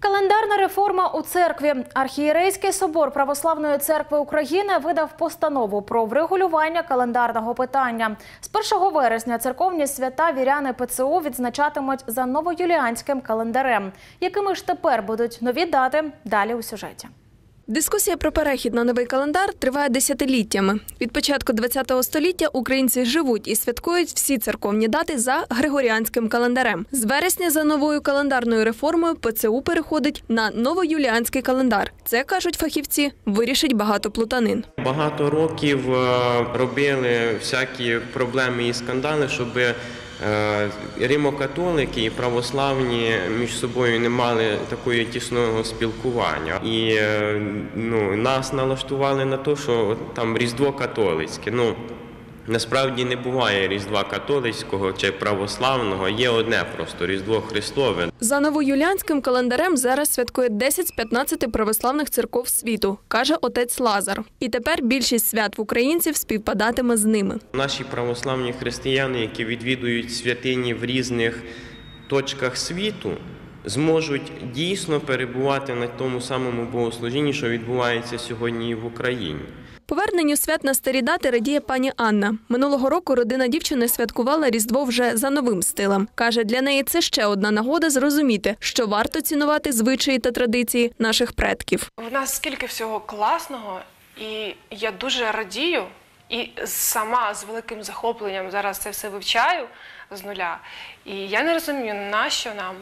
Календарна реформа у церкві. Архієрейський собор Православної церкви України видав постанову про врегулювання календарного питання. З 1 вересня церковні свята віряни ПЦУ відзначатимуть за новоюліанським календарем. Якими ж тепер будуть нові дати – далі у сюжеті. Дискусія про перехід на новий календар триває десятиліттями. Від початку ХХ століття українці живуть і святкують всі церковні дати за Григоріанським календарем. З вересня за новою календарною реформою ПЦУ переходить на новоюліанський календар. Це, кажуть фахівці, вирішить багато плутанин. Багато років робили всякі проблеми і скандали, щоб римо-католики і православні між собою не мали такої тісного спілкування. І нас налаштували на те, що там Різдво католицьке. Насправді не буває Різдва католицького чи православного, є одне просто – Різдво Христове. За новоюліанським календарем зараз святкує 10 з 15 православних церков світу, каже отець Лазар. І тепер більшість свят в українців співпадатиме з ними. Наші православні християни, які відвідують святині в різних точках світу, зможуть дійсно перебувати на тому самому богослужінні, що відбувається сьогодні і в Україні. Поверненню свят на старі дати радіє пані Анна. Минулого року родина дівчини святкувала Різдво вже за новим стилем. Каже, для неї це ще одна нагода зрозуміти, що варто цінувати звичаї та традиції наших предків. У нас скільки всього класного, і я дуже радію. І сама з великим захопленням зараз це все вивчаю з нуля. І я не розумію, нащо нам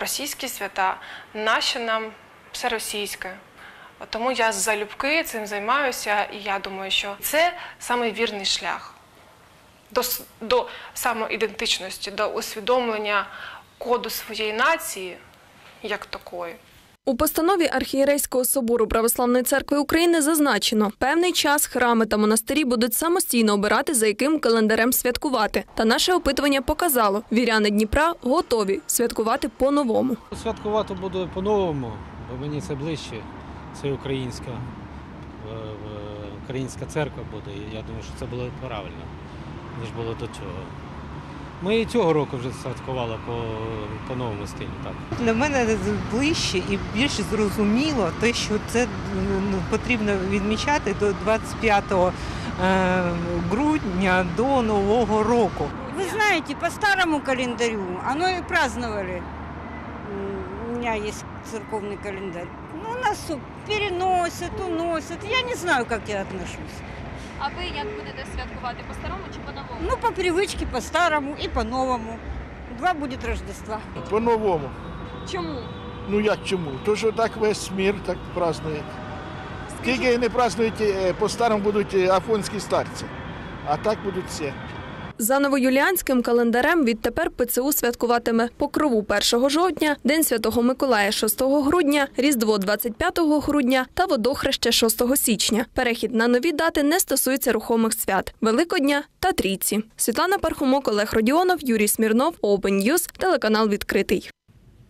російські свята, нащо нам все російське. Тому я залюбки цим займаюся, і я думаю, що це найвірніший шлях до самоідентичності, до усвідомлення коду своєї нації як такої. У постанові Архієрейського собору Православної церкви України зазначено, певний час храми та монастирі будуть самостійно обирати, за яким календарем святкувати. Та наше опитування показало, віряни Дніпра готові святкувати по-новому. Святкувати буду по-новому, бо мені це ближче. Це українська церква буде, і я думаю, що це було правильно, ніж було до цього. Ми і цього року вже святкували по новому стилю. Для мене ближче і більше зрозуміло те, що це потрібно відмічати до 25 грудня, до Нового року. Ви знаєте, по старому календарю воно і святкували. У мене є церковний календар. Нас переносять, уносять. Я не знаю, як я відношуся. А ви як будете святкувати? По-старому чи по-новому? Ну, по привичці, по-старому і по-новому. Два буде Рождества. По-новому. Чому? Ну, як чому? То, що так весь світ так празднує. Тільки не празднують, по-старому будуть афонські старці. А так будуть всі. За новоюліанським календарем відтепер ПЦУ святкуватиме Покрову 1 жовтня, День Святого Миколая 6 грудня, Різдво 25 грудня та Водохреща 6 січня. Перехід на нові дати не стосується рухомих свят – Великодня та Трійці. Світлана Пархомок, Олег Родіонов, Юрій Смірнов, Open News, телеканал «Відкритий».